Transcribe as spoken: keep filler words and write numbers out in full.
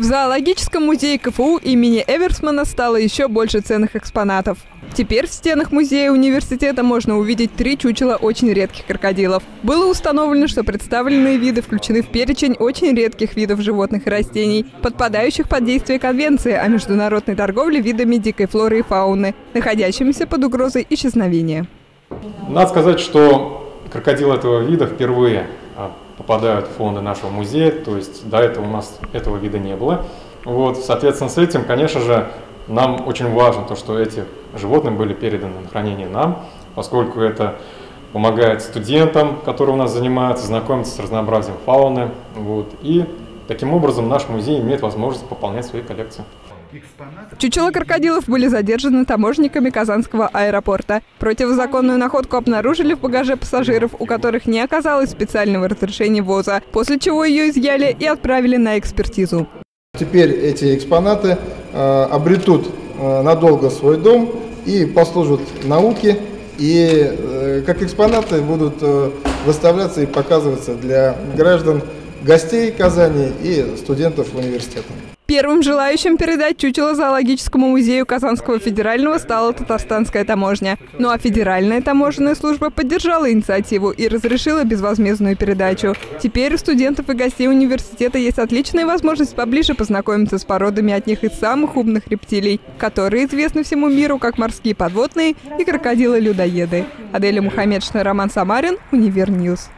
В зоологическом музее КФУ имени Эверсмана стало еще больше ценных экспонатов. Теперь в стенах музея университета можно увидеть три чучела очень редких крокодилов. Было установлено, что представленные виды включены в перечень очень редких видов животных и растений, подпадающих под действие Конвенции о международной торговле видами дикой флоры и фауны, находящимися под угрозой исчезновения. Надо сказать, что крокодилы этого вида впервые попадают в фонды нашего музея, то есть до этого у нас этого вида не было. Вот, соответственно, с этим, конечно же, нам очень важно то, что эти животные были переданы на хранение нам, поскольку это помогает студентам, которые у нас занимаются, знакомиться с разнообразием фауны. Вот, и таким образом наш музей имеет возможность пополнять свои коллекции. Чучела крокодилов были задержаны таможенниками Казанского аэропорта. Противозаконную находку обнаружили в багаже пассажиров, у которых не оказалось специального разрешения ввоза, после чего ее изъяли и отправили на экспертизу. Теперь эти экспонаты э, обретут э, надолго свой дом и послужат науке, и э, как экспонаты будут э, выставляться и показываться для граждан, гостей Казани и студентов университета. Первым желающим передать чучело зоологическому музею Казанского федерального стала Татарстанская таможня. Ну а Федеральная таможенная служба поддержала инициативу и разрешила безвозмездную передачу. Теперь у студентов и гостей университета есть отличная возможность поближе познакомиться с породами одних из самых умных рептилий, которые известны всему миру как морские подводные и крокодилы-людоеды. Адель Мухаммедшин, Роман Самарин, Универньюз.